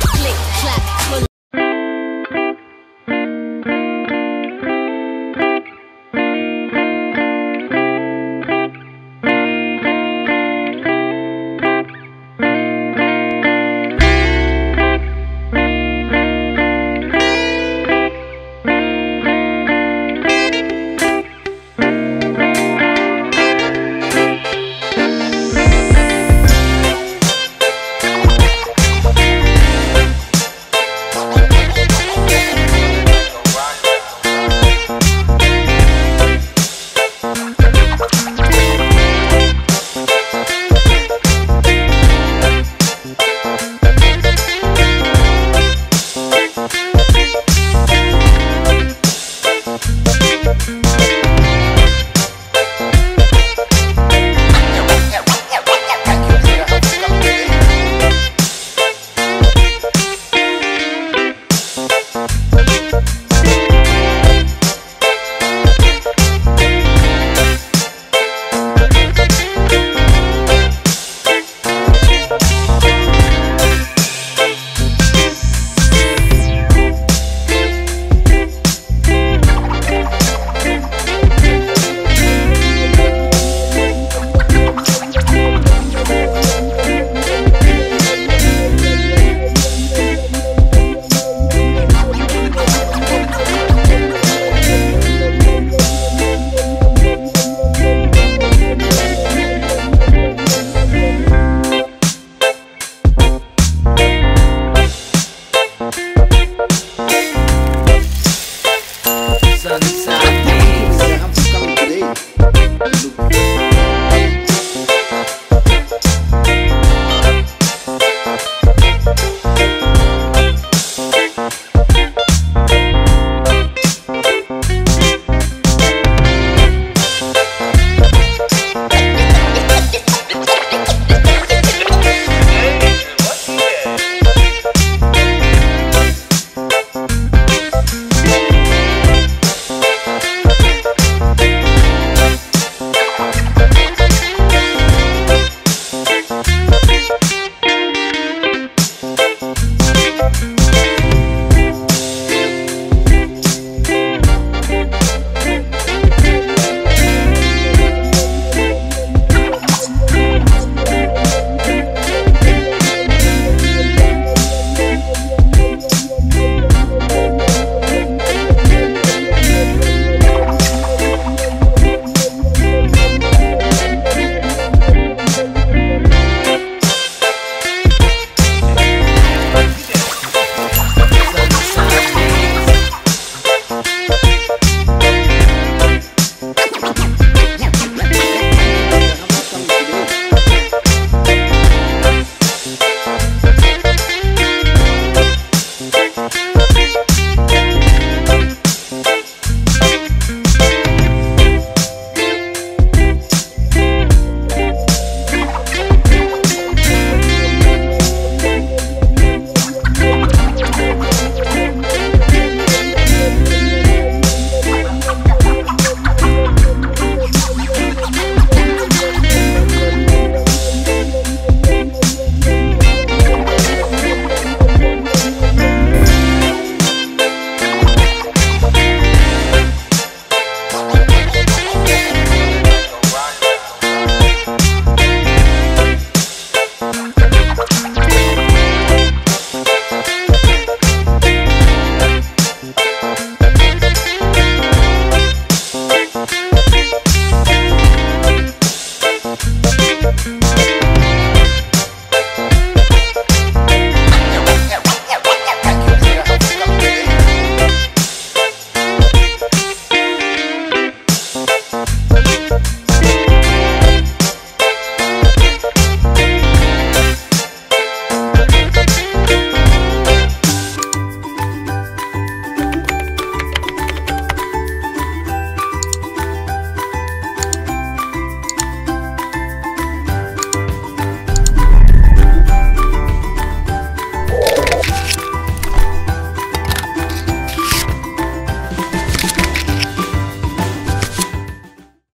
Click, clap.